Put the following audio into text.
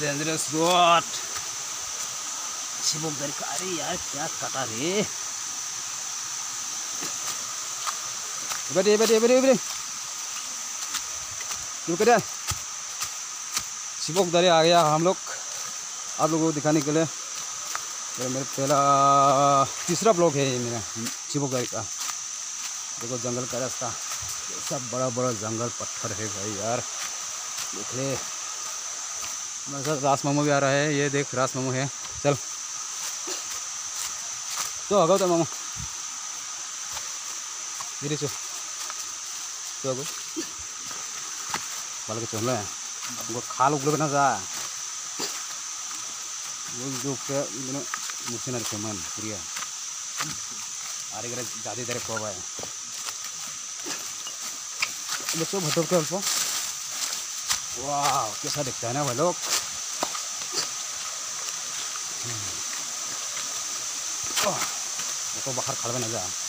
Dangerous God Shivam घर का। अरे यार क्या कटा रे, बड़े बड़े बड़े बड़े रुक जा। शिवम दरे आ गया हम लोग आप लोगों को दिखाने के लिए। तो मेरा पहला तीसरा ब्लॉग है ये मेरा शिवम घर का। देखो जंगल का रास्ता, सब बड़ा बड़ा जंगल पत्थर है भाई यार। देख ले सर रास मामू भी आ रहा है, ये देख रास मामू है। चल तो आगो तो मामू धीरे चो तो आगो बाल के चल रहे हैं। हमको खाल उगल बना जा वो जो मुझसे ना रखे मन प्रिया आरे घर जाते तेरे को भाई बच्चों भटो के अल्प। वाह कैसा दिखता है ना भाई लोग। देखो बाहर खड़े नजर